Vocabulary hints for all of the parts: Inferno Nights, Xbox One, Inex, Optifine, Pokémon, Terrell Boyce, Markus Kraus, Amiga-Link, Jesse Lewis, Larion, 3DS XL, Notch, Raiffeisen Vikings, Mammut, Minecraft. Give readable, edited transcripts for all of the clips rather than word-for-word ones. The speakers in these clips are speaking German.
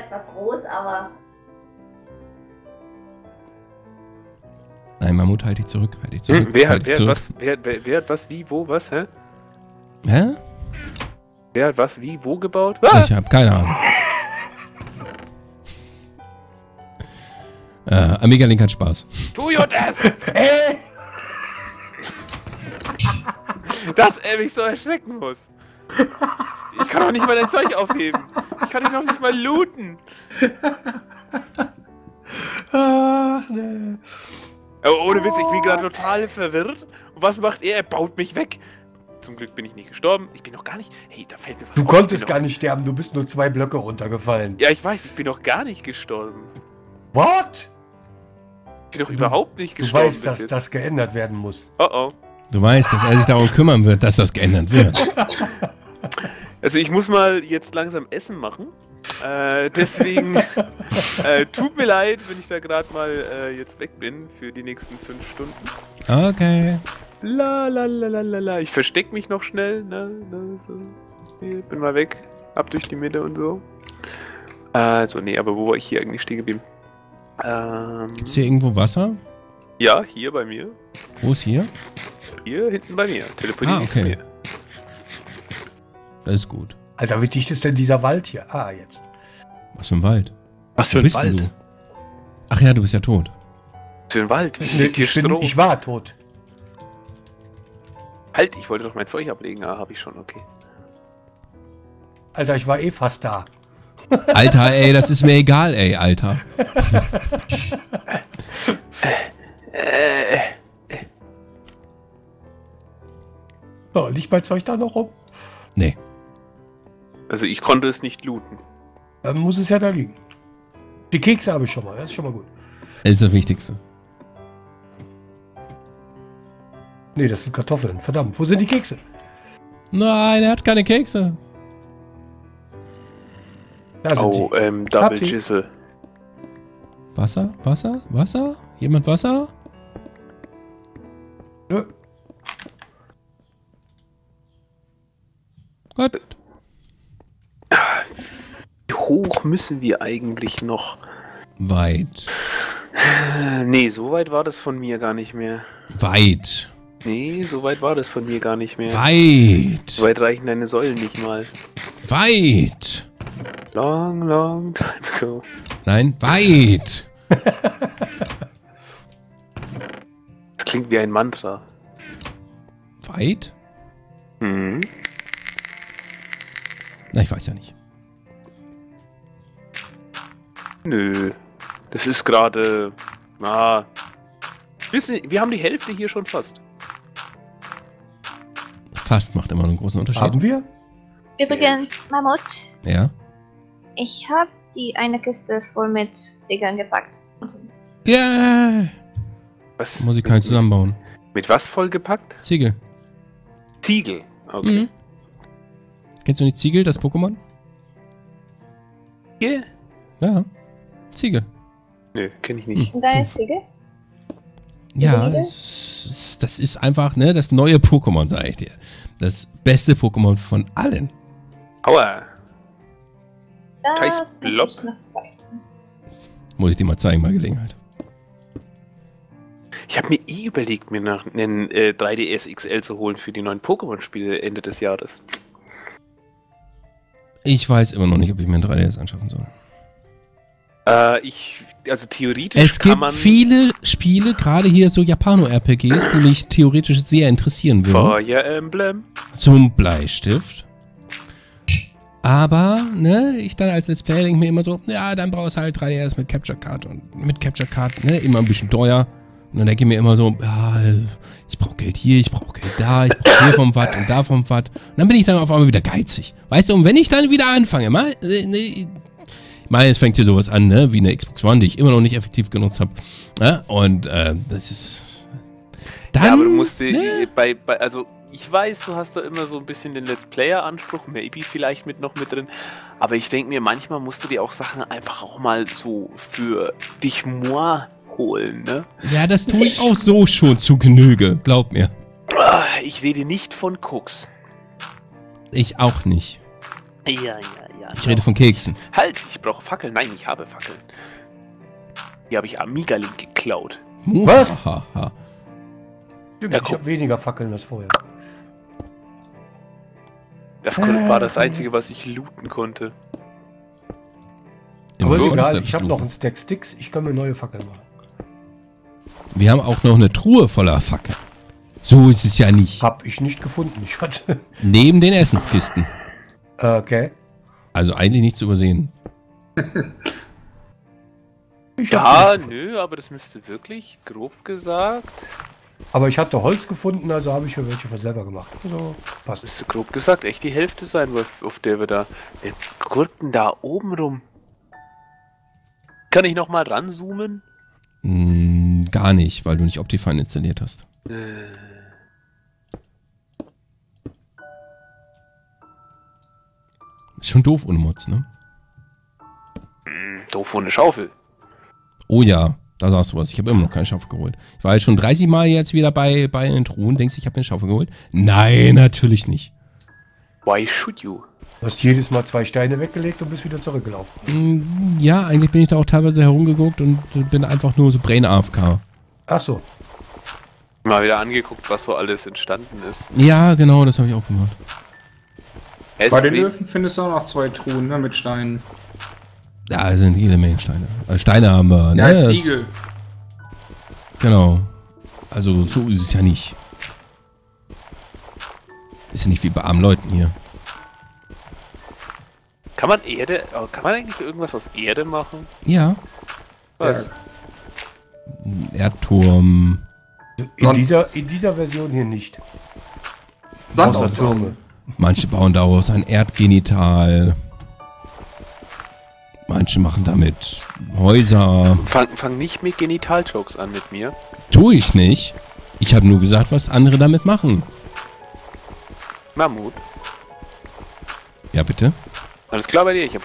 etwas groß, aber... Nein, Mammut, halt dich zurück, halt dich zurück. Wer hat was, wie, wo, was, hä? Hä? Wer hat was, wie, wo gebaut? Ah! Ich hab keine Ahnung. Amiga-Link hat Spaß. Do your death! Ey! Dass er mich so erschrecken muss. Ich kann doch nicht mal dein Zeug aufheben. Ich kann dich noch nicht mal looten. Ach, nee. Aber ohne Witz, ich bin gerade total verwirrt. Und was macht er? Er baut mich weg. Zum Glück bin ich nicht gestorben. Ich bin noch gar nicht... Hey, da fällt mir was auf. Du konntest gar nicht sterben. Du bist nur 2 Blöcke runtergefallen. Ja, ich weiß. Ich bin noch gar nicht gestorben. What? Ich bin doch überhaupt nicht gestorben. Du weißt, dass das geändert werden muss. Oh, oh. Du weißt, dass er sich darum kümmern wird, dass das geändert wird. Also ich muss mal jetzt langsam Essen machen. Deswegen tut mir leid, wenn ich da gerade mal jetzt weg bin für die nächsten 5 Stunden. Okay. La la la la la la. Ich verstecke mich noch schnell. Ne? So. Hier, bin mal weg. Ab durch die Mitte und so. So, nee, aber wo war ich hier eigentlich stehen geblieben? Gibt's hier irgendwo Wasser? Ja, hier bei mir. Wo ist hier? Hier hinten bei mir. Teleportiere ich mir. Das ist gut. Alter, wie dicht ist denn dieser Wald hier? Ah, jetzt. Was für ein Wald? Was für ein Wald? Du? Ach ja, du bist ja tot. Was für ein Wald? Ich war tot. Halt, ich wollte doch mein Zeug ablegen. Ah, hab ich schon, okay. Alter, ich war eh fast da. Alter, ey, das ist mir egal, ey, Alter. So, liegt mein Zeug da noch rum? Nee. Also ich konnte es nicht looten. Dann muss es ja da liegen. Die Kekse habe ich schon mal, das ist schon mal gut. Das ist das Wichtigste. Nee, das sind Kartoffeln. Verdammt, wo sind die Kekse? Nein, er hat keine Kekse. Da sind die. Double Schüssel. Wasser, Wasser, Wasser? Jemand Wasser? Nö. Gut. Wie hoch müssen wir eigentlich noch? Weit. Nee, so weit war das von mir gar nicht mehr. Weit. Nee, so weit war das von mir gar nicht mehr. Weit. So weit reichen deine Säulen nicht mal. Weit. Long, long time ago. Nein, weit. Das klingt wie ein Mantra. Weit? Mhm. Na, ich weiß ja nicht. Nö. Das ist gerade... Na... Wir haben die Hälfte hier schon fast. Fast macht immer einen großen Unterschied. Haben wir? Übrigens, Mammut. Ja? Ich habe eine Kiste voll mit Ziegeln gepackt. Yeah! Was? Muss ich keinen zusammenbauen. Mit was vollgepackt? Ziegel. Ziegel? Okay. Mhm. Kennst du nicht Ziegel, das Pokémon? Ziegel? Ja. Ziegel. Nö, kenn ich nicht. Und deine Ziegel? Ja, das ist einfach, ne, das neue Pokémon, sag ich dir. Das beste Pokémon von allen. Aua. Das muss ich noch zeigen. Muss ich dir mal zeigen, bei Gelegenheit. Ich habe mir eh überlegt, mir noch einen 3DS XL zu holen für die neuen Pokémon-Spiele Ende des Jahres. Ich weiß immer noch nicht, ob ich mir einen 3DS anschaffen soll. Also theoretisch es kann man... Es gibt viele Spiele, gerade hier so Japano-RPGs, die mich theoretisch sehr interessieren würden. Fire Emblem. Zum Bleistift. Aber, ne, ich dann als Let's Player denke mir immer so, ja, dann brauchst du halt 3DS mit Capture Card. Und mit Capture Card, ne, immer ein bisschen teuer. Und dann denke ich mir immer so, ja, ich brauche Geld hier, ich brauche Geld da, ich brauche hier vom Watt und da vom Watt. Und dann bin ich dann auf einmal wieder geizig. Weißt du, und wenn ich dann wieder anfange, mal, ne, jetzt fängt hier sowas an, ne, wie eine Xbox One, die ich immer noch nicht effektiv genutzt habe. Ne? Und das ist... Dann, ja, aber du musst dir, ne? Also ich weiß, du hast da immer so ein bisschen den Let's Player-Anspruch, maybe vielleicht noch mit drin, aber ich denke mir, manchmal musst du dir auch Sachen einfach auch mal so für dich moi holen, ne? Ja, das tue ich auch so schon zu Genüge, glaub mir. Ich rede nicht von Koks. Ich auch nicht. Ja, ja, ja. Ich rede von Keksen. Halt, ich brauche Fackeln. Nein, ich habe Fackeln. Die habe ich Amiga-Link geklaut. Was? Ha, ha. Ja, ich habe weniger Fackeln als vorher. Das war das Einzige, was ich looten konnte. Aber ist egal, ich habe noch einen Stack Sticks, ich kann mir neue Fackeln machen. Wir haben auch noch eine Truhe voller Fackeln. So ist es ja nicht. Hab ich nicht gefunden, ich hatte... Neben den Essenskisten. Okay. Also eigentlich nichts zu übersehen. Ja, nö, aber das müsste wirklich, grob gesagt... Aber ich hatte Holz gefunden, also habe ich mir welche selber gemacht. Also passt. Müsste grob gesagt echt die Hälfte sein, auf der wir da... Den Gurken da oben rum... Kann ich nochmal ranzoomen? Mm, gar nicht, weil du nicht Optifine installiert hast. Ist schon doof ohne Mods, ne? Doof ohne Schaufel. Oh ja, da sagst du was. Ich habe immer noch keine Schaufel geholt. Ich war jetzt schon 30 Mal jetzt wieder bei den Truhen. Denkst du, ich habe eine Schaufel geholt? Nein, natürlich nicht. Why should you? Du hast jedes Mal 2 Steine weggelegt und bist wieder zurückgelaufen. Ja, eigentlich bin ich da auch teilweise herumgeguckt und bin einfach nur so Brain AFK. Ach so. Mal wieder angeguckt, was so alles entstanden ist. Ja, genau, das habe ich auch gemacht. Bei den Löwen findest du auch noch 2 Truhen, ne, mit Steinen. Ja, sind jede Menge Steine. Also Steine haben wir, ne? Ja, Ziegel. Genau. Also so ist es ja nicht. Ist ja nicht wie bei armen Leuten hier. Kann man Erde... Kann man eigentlich irgendwas aus Erde machen? Ja. Was? Erdturm... In dieser Version hier nicht. Sandtürme. Manche bauen daraus ein Erdgenital. Manche machen damit Häuser. Fang nicht mit Genital-Jokes an mit mir. Tue ich nicht. Ich habe nur gesagt, was andere damit machen. Mammut. Ja, bitte? Alles klar bei dir, ich habe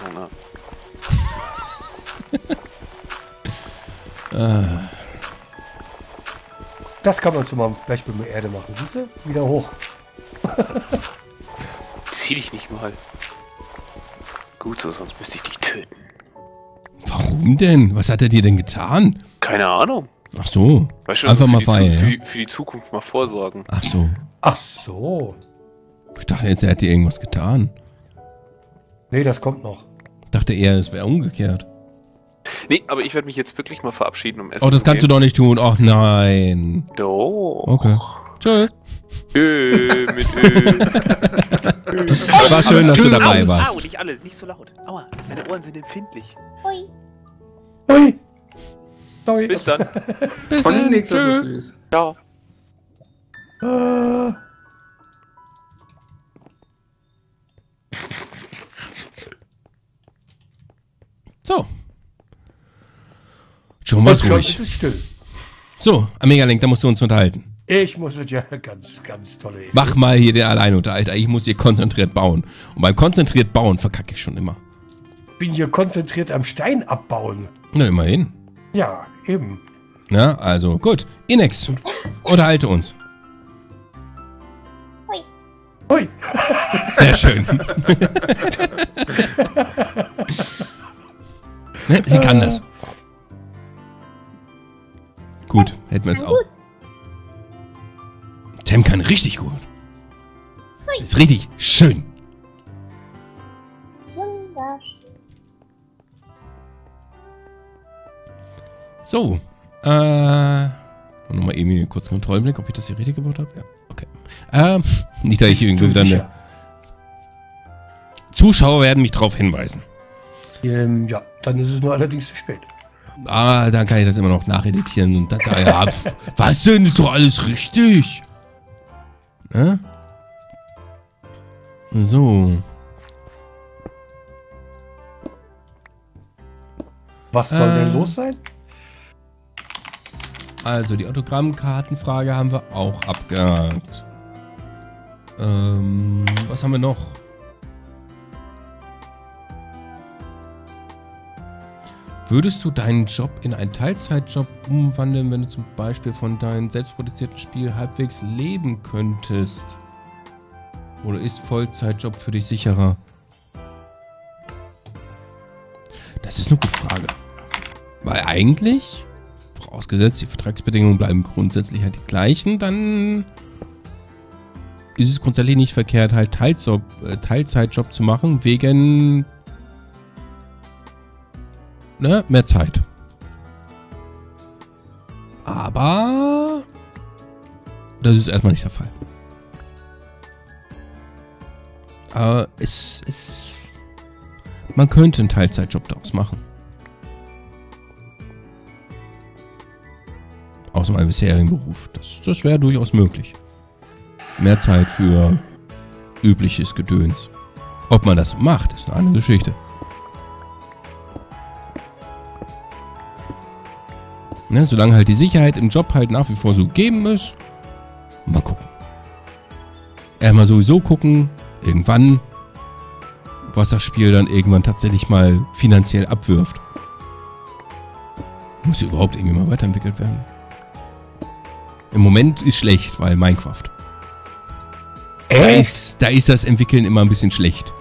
Hunger. Das kann man zum Beispiel mit Erde machen, siehst du? Wieder hoch. Zieh dich nicht mal. Gut so, sonst müsste ich dich töten. Warum denn? Was hat er dir denn getan? Keine Ahnung. Ach so. Weißt du, einfach mal feiern. Für die Zukunft mal vorsorgen. Ach so. Ach so. Ich dachte jetzt, er hat dir irgendwas getan. Nee, das kommt noch. Ich dachte eher, es wäre umgekehrt. Nee, aber ich werde mich jetzt wirklich mal verabschieden, um Essen zu gehen. Oh, das kannst du doch nicht tun. Ach nein. Doch. Okay. Tschüss. Ö, mit Ö. War schön, dass du dabei warst. Au, nicht alles, nicht so laut. Aua, meine Ohren sind empfindlich. Ui. Ui. Sorry. Bis dann. Bis dann. Nix, das ist süß. Ciao. So. Schon mal ruhig. Ist still. So, Amiga-Link, da musst du uns unterhalten. Ich muss ja ganz, ganz tolle Idee. Mach mal hier der Alleinunterhalter. Ich muss hier konzentriert bauen. Und beim konzentriert bauen verkacke ich schon immer. Bin hier konzentriert am Stein abbauen. Na, immerhin. Ja, eben. Na, also gut. Inex, unterhalte uns. Hui. Hui. Sehr schön. Ne, sie kann das. Gut, hätten wir es auch. Tem kann richtig gut. Hui. Ist richtig schön. Wunderschön. So. Nochmal eben einen kurzen Kontrollblick, ob ich das hier richtig gebaut habe. Ja, okay. Nicht, dass ich irgendwie dann... Zuschauer werden mich darauf hinweisen. Ja, dann ist es nur allerdings zu spät. Ah, dann kann ich das immer noch nacheditieren und dann sagen, ja, was denn, ist doch alles richtig? Ne? So. Was soll denn los sein? Also, die Autogrammkartenfrage haben wir auch abgehakt. Was haben wir noch? Würdest du deinen Job in einen Teilzeitjob umwandeln, wenn du zum Beispiel von deinem selbstproduzierten Spiel halbwegs leben könntest? Oder ist Vollzeitjob für dich sicherer? Das ist eine gute Frage. Weil eigentlich, vorausgesetzt die Vertragsbedingungen bleiben grundsätzlich halt die gleichen, dann ist es grundsätzlich nicht verkehrt, halt Teilzeitjob zu machen, wegen ne, mehr Zeit. Aber das ist erstmal nicht der Fall. Aber es ist... Man könnte einen Teilzeitjob daraus machen. Aus meinem bisherigen Beruf. Das wäre durchaus möglich. Mehr Zeit für übliches Gedöns. Ob man das macht, ist eine andere Geschichte. Ne, solange halt die Sicherheit im Job halt nach wie vor so gegeben ist. Mal gucken. Erstmal sowieso gucken, irgendwann, was das Spiel dann irgendwann tatsächlich mal finanziell abwirft. Muss ja überhaupt irgendwie mal weiterentwickelt werden. Im Moment ist schlecht, weil Minecraft. Da ist das Entwickeln immer ein bisschen schlecht.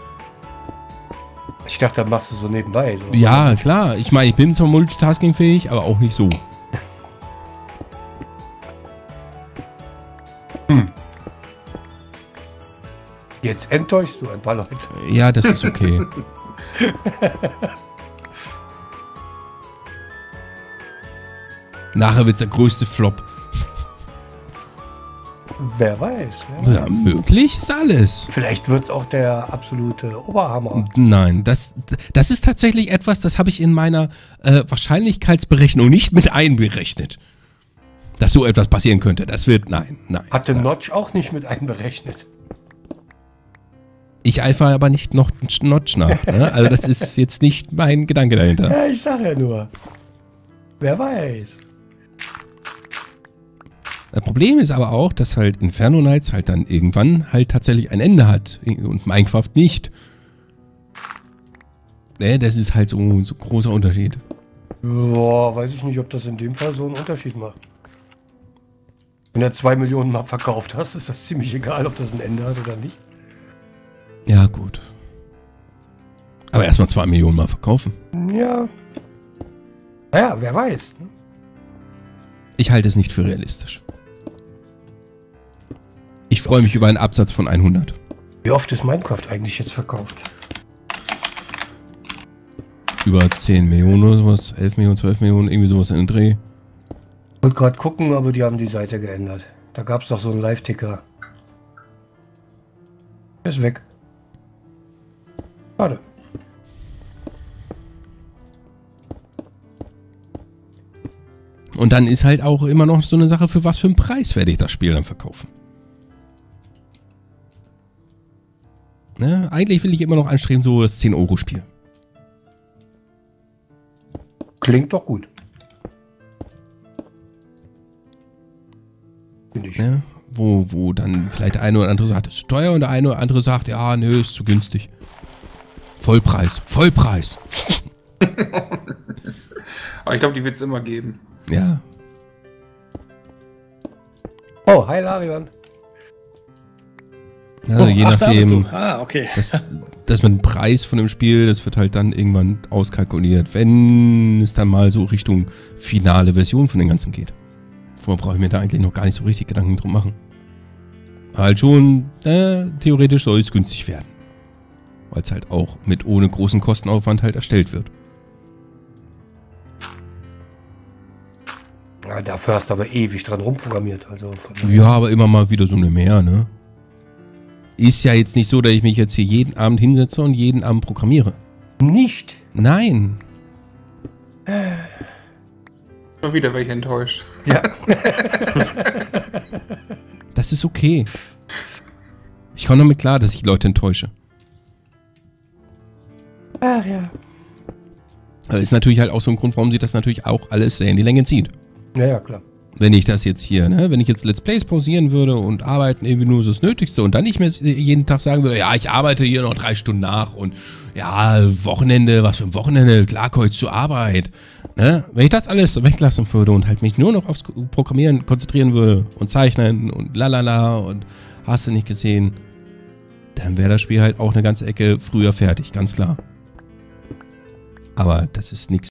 Ich dachte, das machst du so nebenbei. So. Ja, klar. Ich meine, ich bin zwar multitaskingfähig, aber auch nicht so. Jetzt enttäuschst du ein paar Leute. Ja, das ist okay. Nachher wird's der größte Flop. Wer weiß. Ja, möglich ist alles. Vielleicht wird's auch der absolute Oberhammer. Nein, das ist tatsächlich etwas, das habe ich in meiner Wahrscheinlichkeitsberechnung nicht mit einberechnet. Dass so etwas passieren könnte. Das wird, nein. Hatte Notch auch nicht mit einberechnet. Ich eifer aber nicht noch Notch nach. Ne? Also das ist jetzt nicht mein Gedanke dahinter. Ja, ich sag ja nur. Wer weiß. Das Problem ist aber auch, dass halt Inferno Nights halt dann irgendwann halt tatsächlich ein Ende hat. Und Minecraft nicht. Ne, das ist halt so ein großer Unterschied. Boah, weiß ich nicht, ob das in dem Fall so einen Unterschied macht. Wenn du 2 Millionen Mal verkauft hast, ist das ziemlich egal, ob das ein Ende hat oder nicht. Ja, gut. Aber erstmal 2 Millionen mal verkaufen. Ja. Naja, wer weiß. Ne? Ich halte es nicht für realistisch. Ich freue mich über einen Absatz von 100. Wie oft ist Minecraft eigentlich jetzt verkauft? Über 10 Millionen oder sowas. 11 Millionen, 12 Millionen, irgendwie sowas in den Dreh. Ich wollte gerade gucken, aber die haben die Seite geändert. Da gab es doch so einen Live-Ticker. Der ist weg. Schade. Und dann ist halt auch immer noch so eine Sache, für was für einen Preis werde ich das Spiel dann verkaufen. Ne? Eigentlich will ich immer noch anstreben, so das 10-Euro-Spiel. Klingt doch gut. Finde ich. Ne? Wo dann vielleicht der eine oder andere sagt, es ist teuer und der eine oder andere sagt, ja, nö, ist zu günstig. Vollpreis. Aber ich glaube, die wird es immer geben. Ja. Oh, hi Larion. Also je nachdem. Ah, okay. Das mit dem Preis von dem Spiel, das wird halt dann irgendwann auskalkuliert, wenn es dann mal so Richtung finale Version von dem Ganzen geht. Vorher brauche ich mir da eigentlich noch gar nicht so richtig Gedanken drum machen. Halt schon, theoretisch soll es günstig werden. Weil es halt auch mit ohne großen Kostenaufwand halt erstellt wird. Ja, dafür hast du aber ewig dran rumprogrammiert. Also ja, aber immer mal wieder so eine mehr, ne? Ist ja jetzt nicht so, dass ich mich jetzt hier jeden Abend hinsetze und jeden Abend programmiere. Nicht? Nein. Schon wieder war ich enttäuscht. Ja. Das ist okay. Ich komme damit klar, dass ich Leute enttäusche. Ach ja. Das ist natürlich halt auch so ein Grund, warum sich das natürlich auch alles sehr in die Länge zieht. Ja, klar. Wenn ich das jetzt hier, ne, wenn ich jetzt Let's Plays pausieren würde und arbeiten irgendwie nur so das Nötigste und dann nicht mehr jeden Tag sagen würde, ja, ich arbeite hier noch 3 Stunden nach und ja, Wochenende, was für ein Wochenende, klar, komm jetzt zur Arbeit. Ne? Wenn ich das alles weglassen würde und halt mich nur noch aufs Programmieren konzentrieren würde und Zeichnen und lalala und hast du nicht gesehen, dann wäre das Spiel halt auch eine ganze Ecke früher fertig, ganz klar. Aber das ist nichts